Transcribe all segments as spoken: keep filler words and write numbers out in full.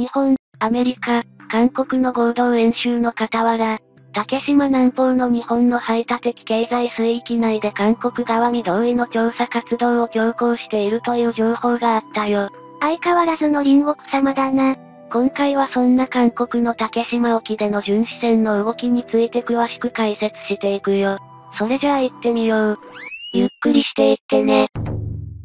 日本、アメリカ、韓国の合同演習の傍ら、竹島南方の日本の排他的経済水域内で韓国側未同意の調査活動を強行しているという情報があったよ。相変わらずの隣国様だな。今回はそんな韓国の竹島沖での巡視船の動きについて詳しく解説していくよ。それじゃあ行ってみよう。ゆっくりしていってね。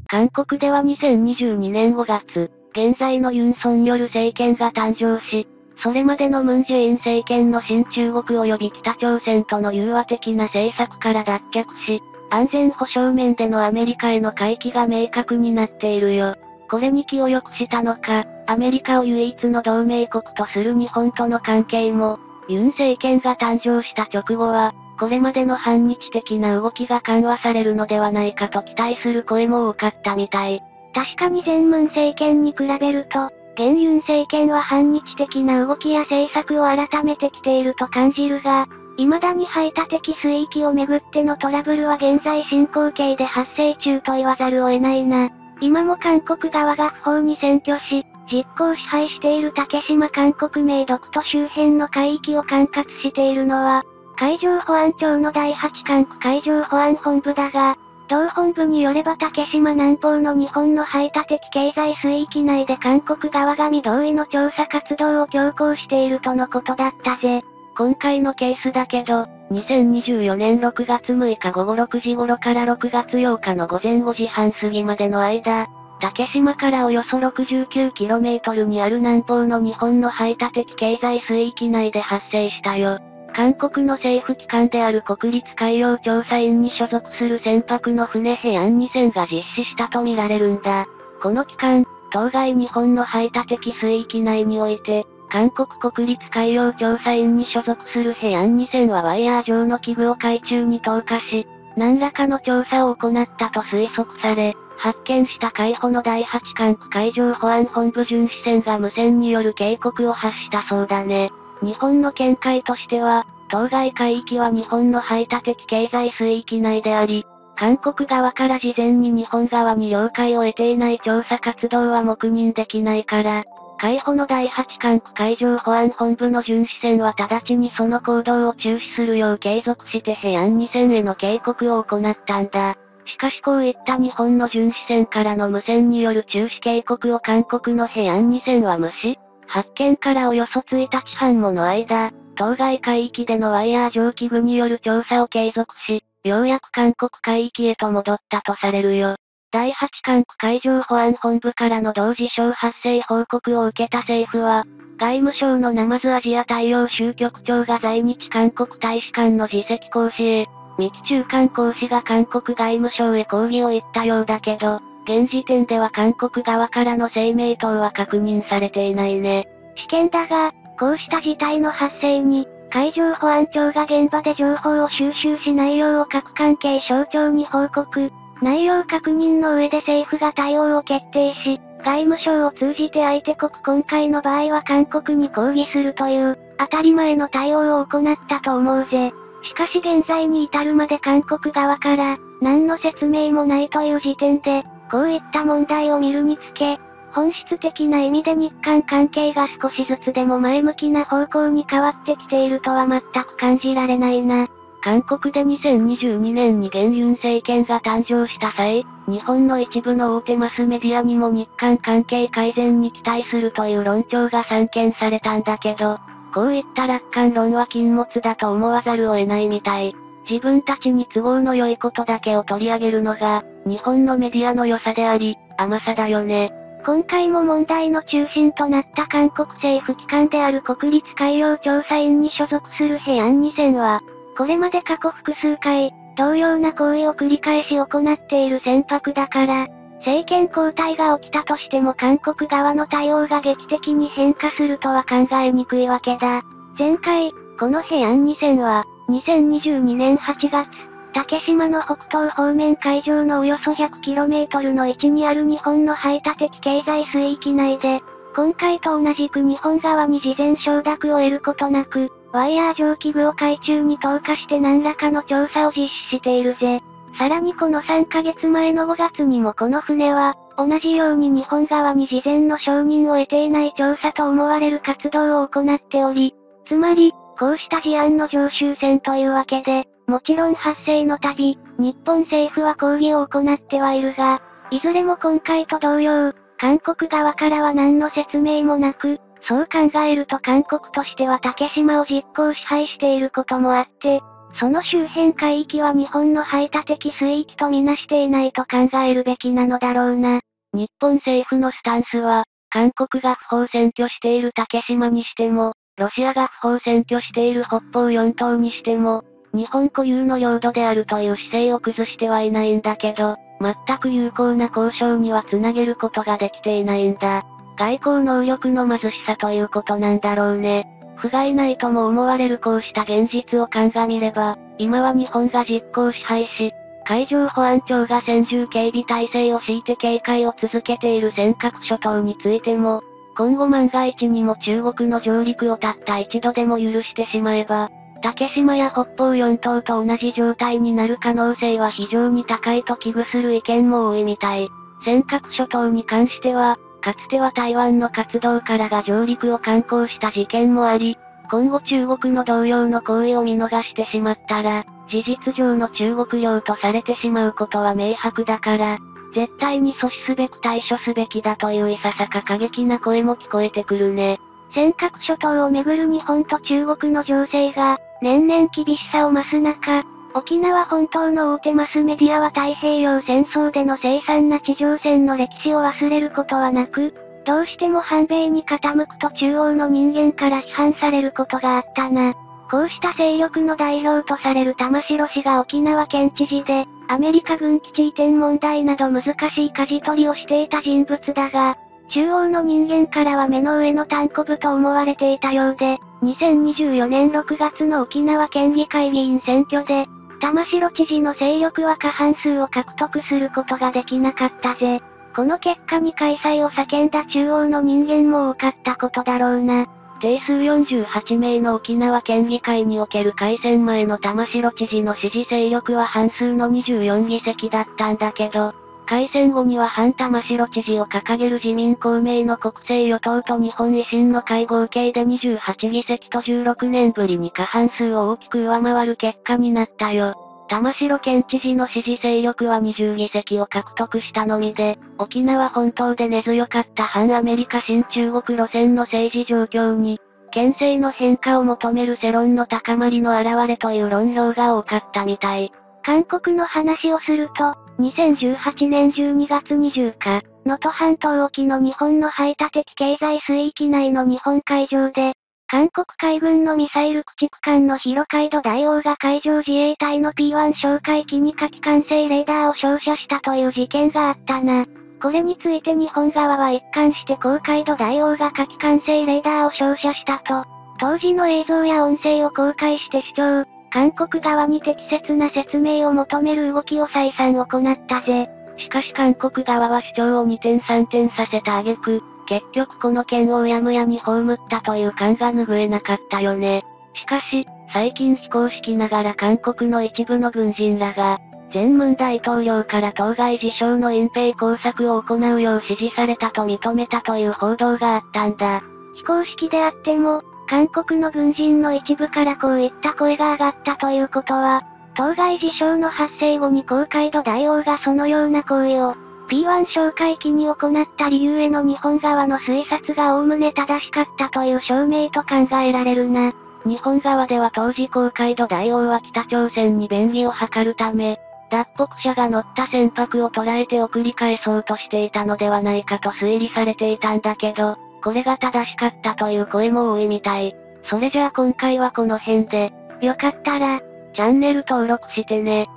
韓国ではにせんにじゅうにねんごがつ、現在のユン・ソンニョル政権が誕生し、それまでのムン・ジェイン政権の親中国及び北朝鮮との融和的な政策から脱却し、安全保障面でのアメリカへの回帰が明確になっているよ。これに気を良くしたのか、アメリカを唯一の同盟国とする日本との関係も、ユン政権が誕生した直後は、これまでの反日的な動きが緩和されるのではないかと期待する声も多かったみたい。確かに前文政権に比べると、現ユン政権は反日的な動きや政策を改めてきていると感じるが、未だに排他的水域をめぐってのトラブルは現在進行形で発生中と言わざるを得ないな。今も韓国側が不法に占拠し、実効支配している竹島韓国名独島周辺の海域を管轄しているのは、海上保安庁のだいはち管区海上保安本部だが、同本部によれば竹島南方の日本の排他的経済水域内で韓国側が未同意の調査活動を強行しているとのことだったぜ。今回のケースだけど、にせんにじゅうよねんろくがつむいか午後ろくじ頃からろくがつようかの午前ごじはん過ぎまでの間、竹島からおよそ ろくじゅうきゅうキロメートル にある南方の日本の排他的経済水域内で発生したよ。韓国の政府機関である国立海洋調査院に所属する船舶の船ヘアンにせんが実施したとみられるんだ。この機関、当該日本の排他的水域内において、韓国国立海洋調査院に所属するヘアンにせんはワイヤー状の器具を海中に投下し、何らかの調査を行ったと推測され、発見した海保のだいはち管区海上保安本部巡視船が無線による警告を発したそうだね。日本の見解としては、当該海域は日本の排他的経済水域内であり、韓国側から事前に日本側に了解を得ていない調査活動は黙認できないから、海保のだいはち管区海上保安本部の巡視船は直ちにその行動を中止するよう継続してヘアンにせんへの警告を行ったんだ。しかしこういった日本の巡視船からの無線による中止警告を韓国のヘアンにせんは無視。発見からおよそいちにちはんもの間、当該海域でのワイヤー状器具による調査を継続し、ようやく韓国海域へと戻ったとされるよ。だいはち管区海上保安本部からの同時証発生報告を受けた政府は、外務省のナマズアジア大洋州局長が在日韓国大使館の次席公使へ、三木中韓公使が韓国外務省へ抗議を言ったようだけど、現時点では韓国側からの声明等は確認されていないね。試験だが、こうした事態の発生に、海上保安庁が現場で情報を収集し内容を各関係省庁に報告、内容確認の上で政府が対応を決定し、外務省を通じて相手国今回の場合は韓国に抗議するという、当たり前の対応を行ったと思うぜ。しかし現在に至るまで韓国側から、何の説明もないという時点で、こういった問題を見るにつけ、本質的な意味で日韓関係が少しずつでも前向きな方向に変わってきているとは全く感じられないな。韓国でにせんにじゅうにねんに現ユン政権が誕生した際、日本の一部の大手マスメディアにも日韓関係改善に期待するという論調が散見されたんだけど、こういった楽観論は禁物だと思わざるを得ないみたい。自分たちに都合の良いことだけを取り上げるのが、日本のメディアの良さであり、甘さだよね。今回も問題の中心となった韓国政府機関である国立海洋調査院に所属するヘアンにせんは、これまで過去複数回、同様な行為を繰り返し行っている船舶だから、政権交代が起きたとしても韓国側の対応が劇的に変化するとは考えにくいわけだ。前回、このヘアンにせんは、にせんにじゅうにねんはちがつ、竹島の北東方面海上のおよそ ひゃくキロメートル の位置にある日本の排他的経済水域内で、今回と同じく日本側に事前承諾を得ることなく、ワイヤー状器具を海中に投下して何らかの調査を実施しているぜ。さらにこのさんかげつまえのごがつにもこの船は、同じように日本側に事前の承認を得ていない調査と思われる活動を行っており、つまり、こうした事案の常習船というわけで、もちろん発生のたび、日本政府は抗議を行ってはいるが、いずれも今回と同様、韓国側からは何の説明もなく、そう考えると韓国としては竹島を実効支配していることもあって、その周辺海域は日本の排他的水域とみなしていないと考えるべきなのだろうな。日本政府のスタンスは、韓国が不法占拠している竹島にしても、ロシアが不法占拠している北方四島にしても、日本固有の領土であるという姿勢を崩してはいないんだけど、全く有効な交渉にはつなげることができていないんだ。外交能力の貧しさということなんだろうね。不甲斐ないとも思われるこうした現実を鑑みれば、今は日本が実効支配し、海上保安庁が専従警備体制を敷いて警戒を続けている尖閣諸島についても、今後万が一にも中国の上陸をたった一度でも許してしまえば、竹島や北方四島と同じ状態になる可能性は非常に高いと危惧する意見も多いみたい。尖閣諸島に関しては、かつては台湾の活動からが上陸を敢行した事件もあり、今後中国の同様の行為を見逃してしまったら、事実上の中国領とされてしまうことは明白だから、絶対に阻止すべく対処すべきだといういささか過激な声も聞こえてくるね。尖閣諸島をめぐる日本と中国の情勢が、年々厳しさを増す中、沖縄本島の大手マスメディアは太平洋戦争での凄惨な地上戦の歴史を忘れることはなく、どうしても反米に傾くと中央の人間から批判されることがあったな。こうした勢力の代表とされる玉城氏が沖縄県知事で、アメリカ軍基地移転問題など難しい舵取りをしていた人物だが、中央の人間からは目の上の単行部と思われていたようで、にせんにじゅうよねんろくがつの沖縄県議会議員選挙で、玉城知事の勢力は過半数を獲得することができなかったぜ。この結果に開催を叫んだ中央の人間も多かったことだろうな。定数よんじゅうはちめいの沖縄県議会における改選前の玉城知事の支持勢力は半数のにじゅうよんぎせきだったんだけど、改選後には反玉城知事を掲げる自民公明の国政与党と日本維新の会合計でにじゅうはちぎせきとじゅうろくねんぶりに過半数を大きく上回る結果になったよ。玉城県知事の支持勢力はにじゅうぎせきを獲得したのみで、沖縄本島で根強かった反アメリカ新中国路線の政治状況に、県政の変化を求める世論の高まりの表れという論評が多かったみたい。韓国の話をすると、にせんじゅうはちねんじゅうにがつにじゅうにち、能登半島沖の日本の排他的経済水域内の日本海上で、韓国海軍のミサイル駆逐艦の広海度大王が海上自衛隊の ピーワン 哨戒機に火器管制レーダーを照射したという事件があったな。これについて日本側は一貫して広海度大王が火器管制レーダーを照射したと、当時の映像や音声を公開して主張。韓国側に適切な説明を求める動きを再三行ったぜ。しかし韓国側は主張を二転三転させた挙句、結局この件をうやむやに葬ったという感が拭えなかったよね。しかし、最近非公式ながら韓国の一部の軍人らが、前文大統領から当該事象の隠蔽工作を行うよう指示されたと認めたという報道があったんだ。非公式であっても、韓国の軍人の一部からこういった声が上がったということは、当該事象の発生後に広海度大王がそのような行為を ピーワン 哨戒機に行った理由への日本側の推察が概ね正しかったという証明と考えられるな。日本側では当時広海度大王は北朝鮮に便宜を図るため、脱北者が乗った船舶を捉えて送り返そうとしていたのではないかと推理されていたんだけど、これが正しかったという声も多いみたい。それじゃあ今回はこの辺で、よかったら、チャンネル登録してね。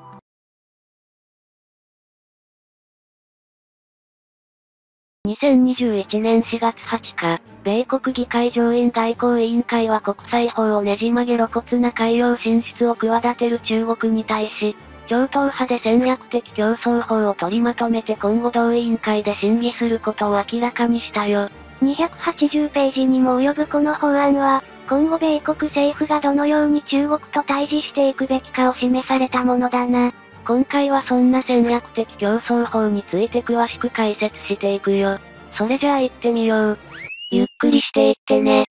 にせんにじゅういちねんしがつはつか、米国議会上院外交委員会は国際法をねじ曲げ露骨な海洋進出を企てる中国に対し、超党派で戦略的競争法を取りまとめて今後同委員会で審議することを明らかにしたよ。にひゃくはちじゅうページにも及ぶこの法案は、今後米国政府がどのように中国と対峙していくべきかを示されたものだな。今回はそんな戦略的競争法について詳しく解説していくよ。それじゃあ行ってみよう。ゆっくりしていってね。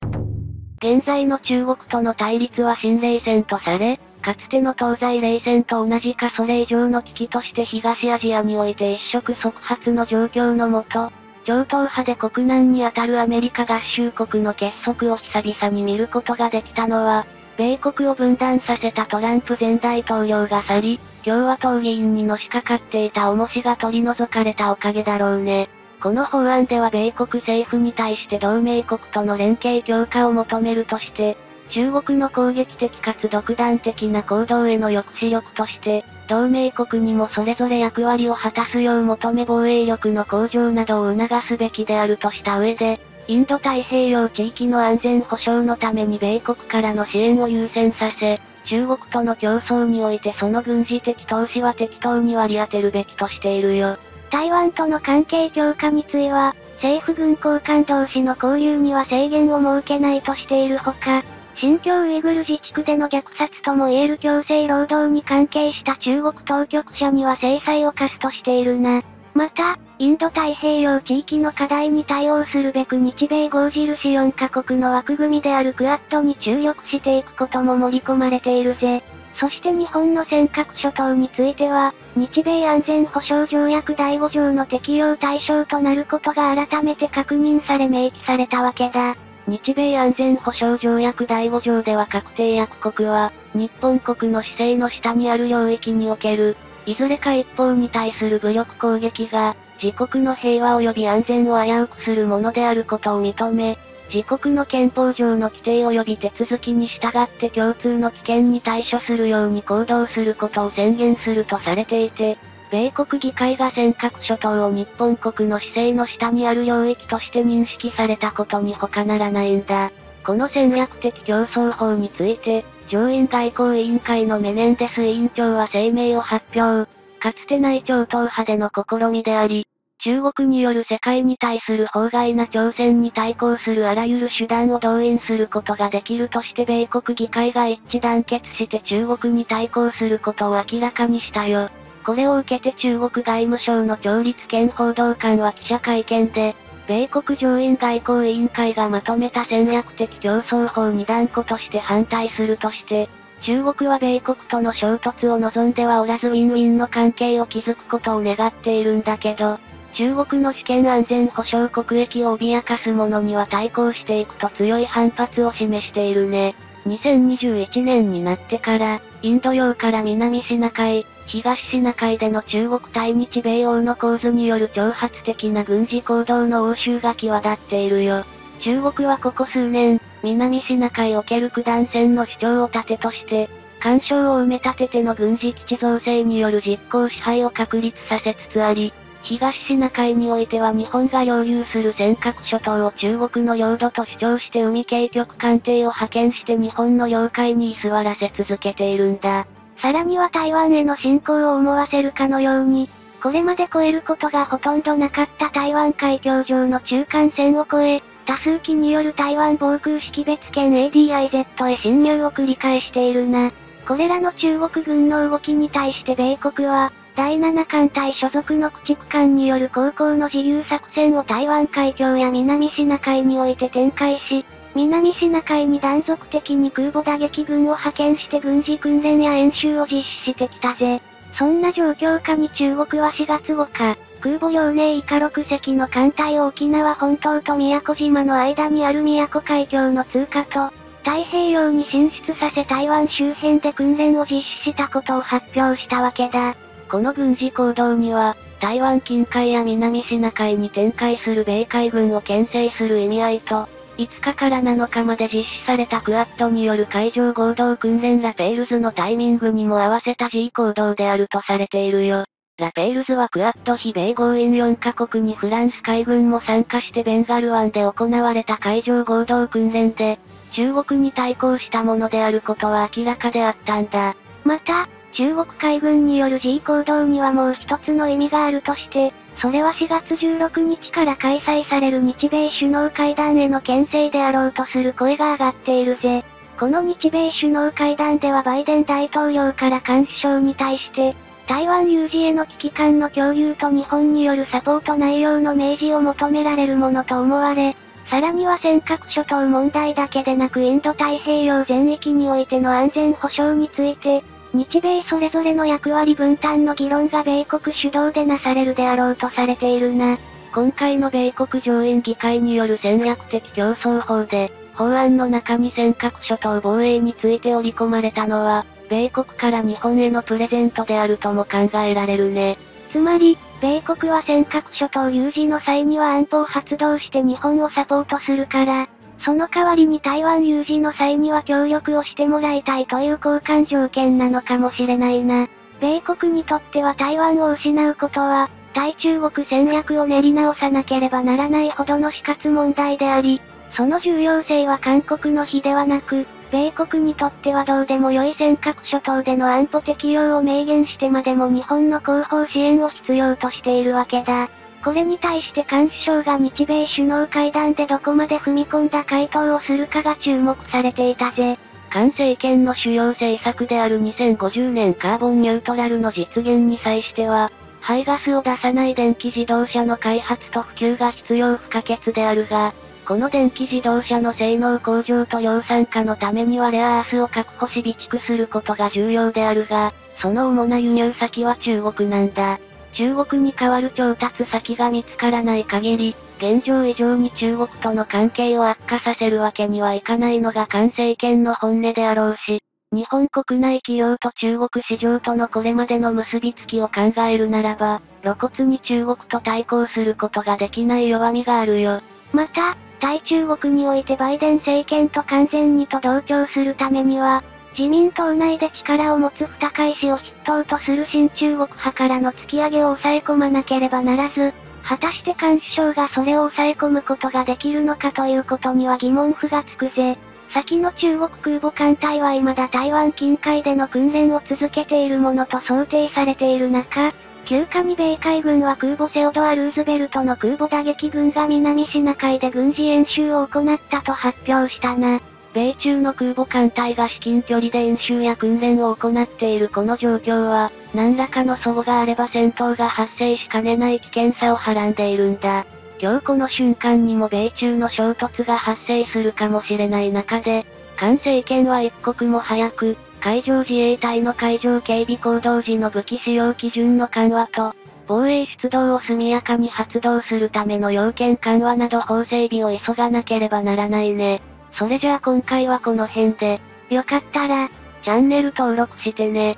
現在の中国との対立は新冷戦とされ、かつての東西冷戦と同じかそれ以上の危機として東アジアにおいて一触即発の状況のもと、超党派で国難にあたるアメリカ合衆国の結束を久々に見ることができたのは、米国を分断させたトランプ前大統領が去り、共和党議員にのしかかっていた重しが取り除かれたおかげだろうね。この法案では米国政府に対して同盟国との連携強化を求めるとして、中国の攻撃的かつ独断的な行動への抑止力として、同盟国にもそれぞれ役割を果たすよう求め防衛力の向上などを促すべきであるとした上で、インド太平洋地域の安全保障のために米国からの支援を優先させ、中国との競争においてその軍事的投資は適当に割り当てるべきとしているよ。台湾との関係強化については、政府軍高官同士の交流には制限を設けないとしているほか、新疆ウイグル自治区での虐殺とも言える強制労働に関係した中国当局者には制裁を科すとしているな。また、インド太平洋地域の課題に対応するべく日米豪印よんカ国の枠組みであるクアッドに注力していくことも盛り込まれているぜ。そして日本の尖閣諸島については、日米安全保障条約だいご条の適用対象となることが改めて確認され明記されたわけだ。日米安全保障条約だいご条では確定約国は、日本国の施政の下にある領域における、いずれか一方に対する武力攻撃が、自国の平和及び安全を危うくするものであることを認め、自国の憲法上の規定及び手続きに従って共通の危険に対処するように行動することを宣言するとされていて、米国議会が尖閣諸島を日本国の施政の下にある領域として認識されたことに他ならないんだ。この戦略的競争法について、上院外交委員会のメネンデス委員長は声明を発表。かつてない超党派での試みであり、中国による世界に対する法外な挑戦に対抗するあらゆる手段を動員することができるとして米国議会が一致団結して中国に対抗することを明らかにしたよ。これを受けて中国外務省の趙立堅報道官は記者会見で、米国上院外交委員会がまとめた戦略的競争法に断固として反対するとして、中国は米国との衝突を望んではおらずウィンウィンの関係を築くことを願っているんだけど、中国の主権安全保障国益を脅かすものには対抗していくと強い反発を示しているね。にせんにじゅういちねんになってから、インド洋から南シナ海、東シナ海での中国対日米欧の構図による挑発的な軍事行動の応酬が際立っているよ。中国はここ数年、南シナ海おける九段線の主張を盾として、干渉を埋め立てての軍事基地造成による実効支配を確立させつつあり、東シナ海においては日本が領有する尖閣諸島を中国の領土と主張して海警局艦艇を派遣して日本の領海に居座らせ続けているんだ。さらには台湾への侵攻を思わせるかのように、これまで越えることがほとんどなかった台湾海峡上の中間線を越え、多数機による台湾防空識別圏 エーディーアイゼット へ侵入を繰り返しているな。これらの中国軍の動きに対して米国は、だいなな艦隊所属の駆逐艦による航行の自由作戦を台湾海峡や南シナ海において展開し、南シナ海に断続的に空母打撃群を派遣して軍事訓練や演習を実施してきたぜ。そんな状況下に中国はしがつごにち、空母遼寧以下ろくせきの艦隊を沖縄本島と宮古島の間にある宮古海峡の通過と、太平洋に進出させ台湾周辺で訓練を実施したことを発表したわけだ。この軍事行動には、台湾近海や南シナ海に展開する米海軍を牽制する意味合いと、いつかからなのかまで実施されたクアッドによる海上合同訓練ラペールズのタイミングにも合わせた G 行動であるとされているよ。ラペールズはクアッド非米豪印よんカ国にフランス海軍も参加してベンガル湾で行われた海上合同訓練で、中国に対抗したものであることは明らかであったんだ。また、中国海軍による G 行動にはもう一つの意味があるとして、それはしがつじゅうろくにちから開催される日米首脳会談への牽制であろうとする声が上がっているぜ。この日米首脳会談ではバイデン大統領から菅首相に対して、台湾有事への危機感の共有と日本によるサポート内容の明示を求められるものと思われ、さらには尖閣諸島問題だけでなくインド太平洋全域においての安全保障について、日米それぞれの役割分担の議論が米国主導でなされるであろうとされているな。今回の米国上院議会による戦略的競争法で、法案の中に尖閣諸島防衛について織り込まれたのは、米国から日本へのプレゼントであるとも考えられるね。つまり、米国は尖閣諸島有事の際には安保を発動して日本をサポートするから、その代わりに台湾有事の際には協力をしてもらいたいという交換条件なのかもしれないな。米国にとっては台湾を失うことは、対中国戦略を練り直さなければならないほどの死活問題であり、その重要性は韓国の比ではなく、米国にとってはどうでも良い尖閣諸島での安保適用を明言してまでも日本の後方支援を必要としているわけだ。これに対して菅首相が日米首脳会談でどこまで踏み込んだ回答をするかが注目されていたぜ。菅政権の主要政策であるにせんごじゅうねんカーボンニュートラルの実現に際しては、排ガスを出さない電気自動車の開発と普及が必要不可欠であるが、この電気自動車の性能向上と量産化のためにはレアアースを確保し備蓄することが重要であるが、その主な輸入先は中国なんだ。中国に代わる調達先が見つからない限り、現状以上に中国との関係を悪化させるわけにはいかないのが菅政権の本音であろうし、日本国内企業と中国市場とのこれまでの結びつきを考えるならば、露骨に中国と対抗することができない弱みがあるよ。また、対中国においてバイデン政権と完全にと同調するためには、自民党内で力を持つ二階氏を筆頭とする親中国派からの突き上げを抑え込まなければならず、果たして菅首相がそれを抑え込むことができるのかということには疑問符がつくぜ。先の中国空母艦隊は未だ台湾近海での訓練を続けているものと想定されている中、休暇に米海軍は空母セオドア・ルーズベルトの空母打撃群が南シナ海で軍事演習を行ったと発表したな。米中の空母艦隊が至近距離で演習や訓練を行っているこの状況は、何らかの齟齬があれば戦闘が発生しかねない危険さをはらんでいるんだ。今日この瞬間にも米中の衝突が発生するかもしれない中で、菅政権は一刻も早く、海上自衛隊の海上警備行動時の武器使用基準の緩和と、防衛出動を速やかに発動するための要件緩和など法整備を急がなければならないね。それじゃあ今回はこの辺で、よかったら、チャンネル登録してね。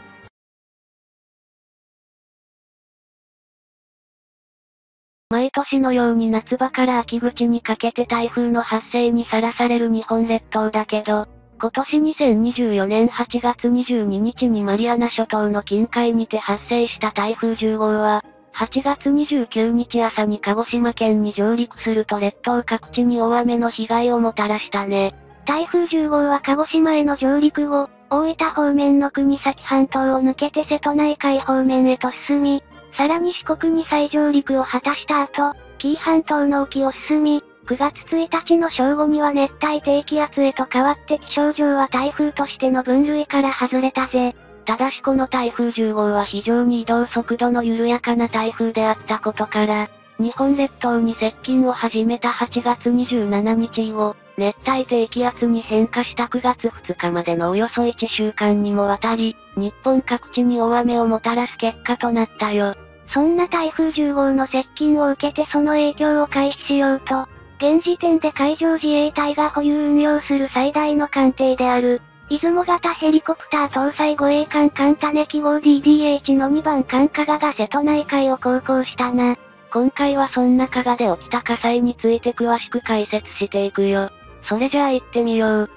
毎年のように夏場から秋口にかけて台風の発生にさらされる日本列島だけど、今年にせんにじゅうよねんはちがつにじゅうににちにマリアナ諸島の近海にて発生した台風じゅうごうは、はちがつにじゅうくにち朝に鹿児島県に上陸すると列島各地に大雨の被害をもたらしたね。台風じゅうごうは鹿児島への上陸後、大分方面の国東半島を抜けて瀬戸内海方面へと進み、さらに四国に再上陸を果たした後、紀伊半島の沖を進み、くがつついたちの正午には熱帯低気圧へと変わって気象上は台風としての分類から外れたぜ。ただしこの台風じゅうごうは非常に移動速度の緩やかな台風であったことから、日本列島に接近を始めたはちがつにじゅうしちにち以後、熱帯低気圧に変化したくがつふつかまでのおよそいっしゅうかんにもわたり、日本各地に大雨をもたらす結果となったよ。そんな台風じゅうごうの接近を受けてその影響を回避しようと、現時点で海上自衛隊が保有運用する最大の艦艇である、出雲型ヘリコプター搭載護衛艦艦種記号 ディーディーエイチ のにばん艦加賀が瀬戸内海を航行したな。今回はそんな加賀で起きた火災について詳しく解説していくよ。それじゃあ行ってみよう。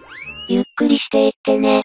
ゆっくりしていってね。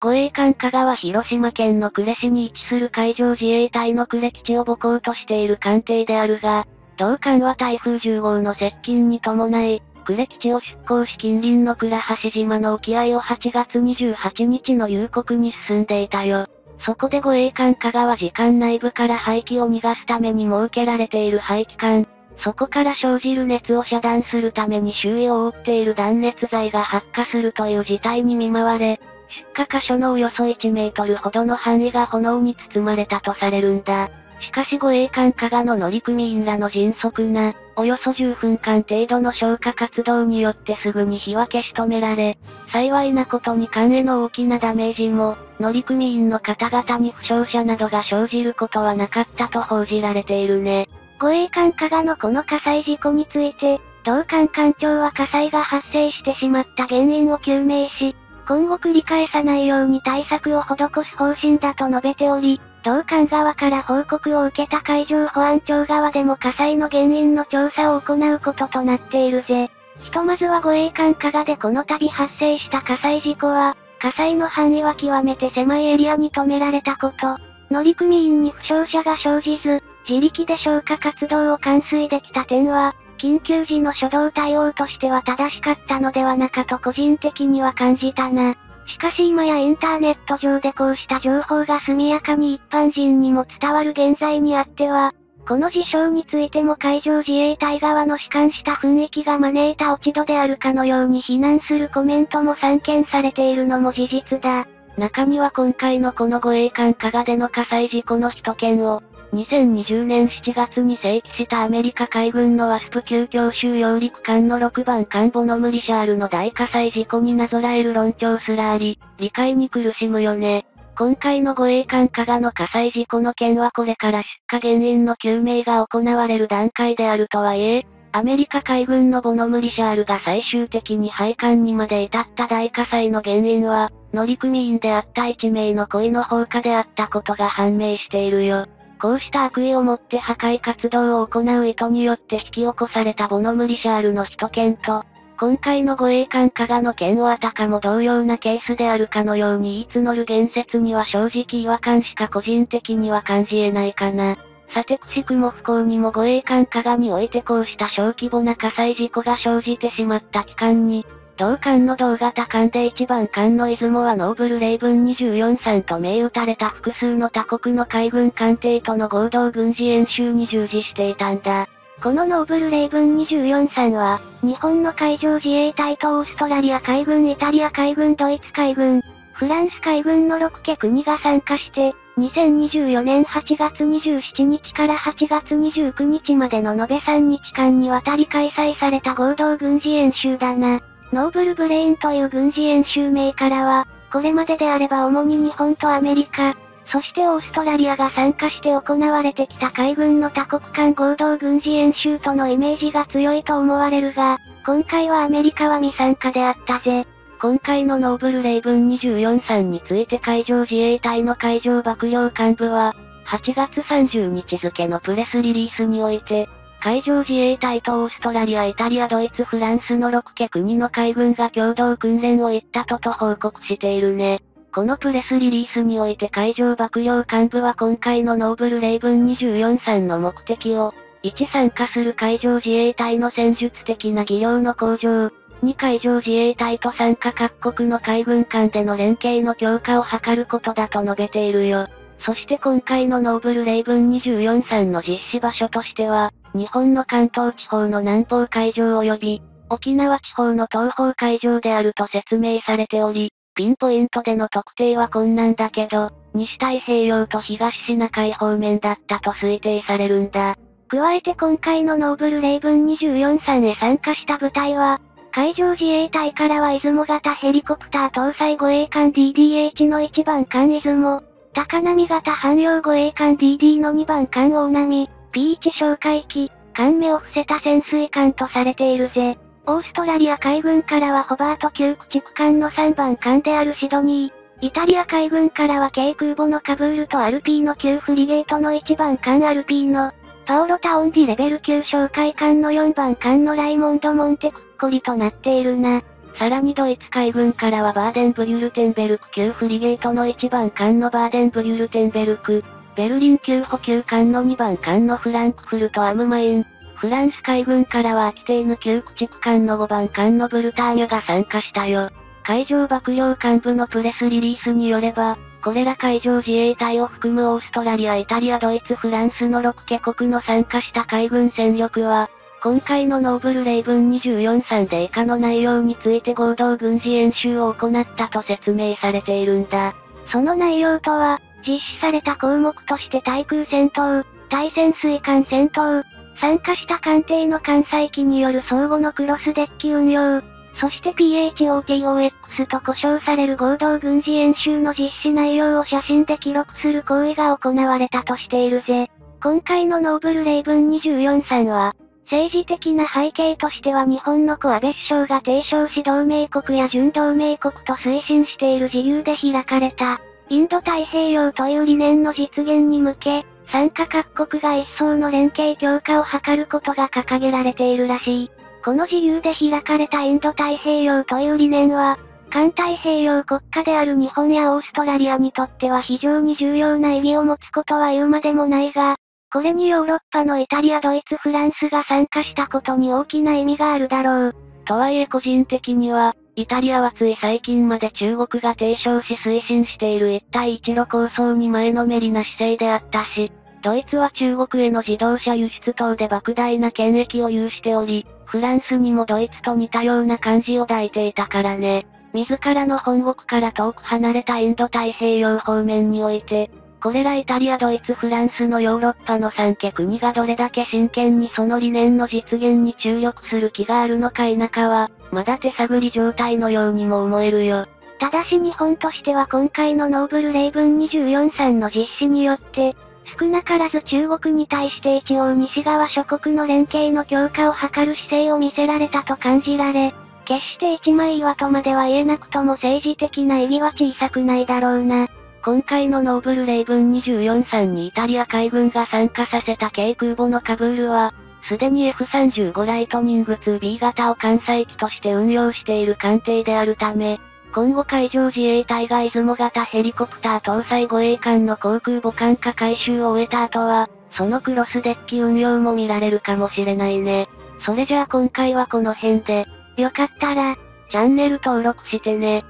護衛艦加賀は広島県の呉市に位置する海上自衛隊の呉基地を母港としている艦艇であるが、同艦は台風じゅう号の接近に伴い、呉基地を出港し近隣の倉橋島の沖合をはちがつにじゅうはちにちの夕刻に進んでいたよ。そこで護衛艦加賀は時間内部から排気を逃がすために設けられている排気管、そこから生じる熱を遮断するために周囲を覆っている断熱材が発火するという事態に見舞われ、出火箇所のおよそいちメートルほどの範囲が炎に包まれたとされるんだ。しかし護衛艦加賀の乗組員らの迅速な、およそじゅっぷんかん程度の消火活動によってすぐに火は消し止められ、幸いなことに艦への大きなダメージも、乗組員の方々に負傷者などが生じることはなかったと報じられているね。護衛艦加賀のこの火災事故について、同艦艦長は火災が発生してしまった原因を究明し、今後繰り返さないように対策を施す方針だと述べており、同艦側から報告を受けた海上保安庁側でも火災の原因の調査を行うこととなっているぜ。ひとまずは護衛艦加賀でこの度発生した火災事故は、火災の範囲は極めて狭いエリアに止められたこと、乗組員に負傷者が生じず、自力で消火活動を完遂できた点は、緊急時の初動対応としては正しかったのではなかと個人的には感じたな。しかし今やインターネット上でこうした情報が速やかに一般人にも伝わる現在にあっては、この事象についても海上自衛隊側の弛緩した雰囲気が招いた落ち度であるかのように非難するコメントも散見されているのも事実だ。中には今回のこの護衛艦加賀での火災事故の一件を、にせんにじゅうねんしちがつに正規したアメリカ海軍のワスプ級強襲揚陸艦のろくばん艦ボノムリシャールの大火災事故になぞらえる論調すらあり、理解に苦しむよね。今回の護衛艦加賀の火災事故の件はこれから出火原因の究明が行われる段階であるとはいえ、アメリカ海軍のボノムリシャールが最終的に配管にまで至った大火災の原因は、乗組員であったいちめいの故意の放火であったことが判明しているよ。こうした悪意をもって破壊活動を行う意図によって引き起こされたボノムリシャールの一件と、今回の護衛艦加賀の件をあたかも同様なケースであるかのように言い募る言説には正直違和感しか個人的には感じえないかな。さてくしくも不幸にも護衛艦加賀においてこうした小規模な火災事故が生じてしまった期間に、同艦の同型艦でいちばん艦の出雲はノーブルレイブンにじゅうよんさんと銘打たれた複数の他国の海軍艦艇との合同軍事演習に従事していたんだ。このノーブルレイブンにじゅうよんさんは、日本の海上自衛隊とオーストラリア海軍、イタリア海軍、ドイツ海軍、フランス海軍のろっけくにが参加して、にせんにじゅうよねんはちがつにじゅうしちにちからはちがつにじゅうくにちまでの延べさんにちかんにわたり開催された合同軍事演習だな。ノーブルブレインという軍事演習名からは、これまでであれば主に日本とアメリカ、そしてオーストラリアが参加して行われてきた海軍の多国間合同軍事演習とのイメージが強いと思われるが、今回はアメリカは未参加であったぜ。今回のノーブルレイブンにじゅうよんさんについて海上自衛隊の海上幕僚監部は、はちがつさんじゅうにち付のプレスリリースにおいて、海上自衛隊とオーストラリア、イタリア、ドイツ、フランスのろっけくにの海軍が共同訓練を行ったとと報告しているね。このプレスリリースにおいて海上幕僚監部は今回のノーブルレイブンにじゅうよんさんの目的を、いち参加する海上自衛隊の戦術的な技量の向上、に海上自衛隊と参加各国の海軍間での連携の強化を図ることだと述べているよ。そして今回のノーブルレイブンにじゅうよんさんの実施場所としては、日本の関東地方の南方海上及び、沖縄地方の東方海上であると説明されており、ピンポイントでの特定は困難だけど、西太平洋と東シナ海方面だったと推定されるんだ。加えて今回のノーブルレイブンにじゅうよんさんへ参加した部隊は、海上自衛隊からは出雲型ヘリコプター搭載護衛艦 ディーディーエイチ のいちばん艦出雲、高波型汎用護衛艦 ディーディー のにばん艦大波、ピーワン 哨戒機、艦目を伏せた潜水艦とされているぜ。オーストラリア海軍からはホバート級駆逐艦のさんばん艦であるシドニー、イタリア海軍からは軽空母のカブールとアルピーノ級フリゲートのいちばん艦アルピーノ、パオロタオンディレベル級哨戒艦のよんばん艦のライモンド・モンテクッコリとなっているな。さらにドイツ海軍からはバーデンブリュルテンベルク級フリゲートのいちばん艦のバーデンブリュルテンベルク、ベルリン級補給艦のにばん艦のフランクフルト・アムマイン、フランス海軍からはアキテーヌ級駆逐艦のごばん艦のブルターニュが参加したよ。海上幕僚監部のプレスリリースによれば、これら海上自衛隊を含むオーストラリア、イタリア、ドイツ、フランスのろっけこくの参加した海軍戦力は、今回のノーブルレイ文にじゅうよんさんで以下の内容について合同軍事演習を行ったと説明されているんだ。その内容とは、実施された項目として対空戦闘、対潜水艦戦闘、参加した艦艇の艦載機による相互のクロスデッキ運用、そして ピーエイチオーティーオーエックス と呼称される合同軍事演習の実施内容を写真で記録する行為が行われたとしているぜ。今回のノーブルレイ文にじゅうよんさんは、政治的な背景としては日本の安倍首相が提唱し同盟国や準同盟国と推進している自由で開かれたインド太平洋という理念の実現に向け、参加各国が一層の連携強化を図ることが掲げられているらしい。この自由で開かれたインド太平洋という理念は、環太平洋国家である日本やオーストラリアにとっては非常に重要な意義を持つことは言うまでもないが、これにヨーロッパのイタリア、ドイツ、フランスが参加したことに大きな意味があるだろう。とはいえ個人的には、イタリアはつい最近まで中国が提唱し推進している一帯一路構想に前のめりな姿勢であったし、ドイツは中国への自動車輸出等で莫大な権益を有しており、フランスにもドイツと似たような感じを抱いていたからね。自らの本国から遠く離れたインド太平洋方面において、これらイタリア、ドイツ、フランスのヨーロッパのさんけ国がどれだけ真剣にその理念の実現に注力する気があるのか否かは、まだ手探り状態のようにも思えるよ。ただし日本としては今回のノーブルレイ文にじゅうよんさんの実施によって、少なからず中国に対して一応西側諸国の連携の強化を図る姿勢を見せられたと感じられ、決して一枚岩とまでは言えなくとも政治的な意義は小さくないだろうな。今回のノーブルレイ文にじゅうよんさんにイタリア海軍が参加させた軽空母のカブールは、すでに エフさんじゅうご ライトニング ツービー 型を艦載機として運用している艦艇であるため、今後海上自衛隊が出雲型ヘリコプター搭載護衛艦の航空母艦化改修を終えた後は、そのクロスデッキ運用も見られるかもしれないね。それじゃあ今回はこの辺で、よかったら、チャンネル登録してね。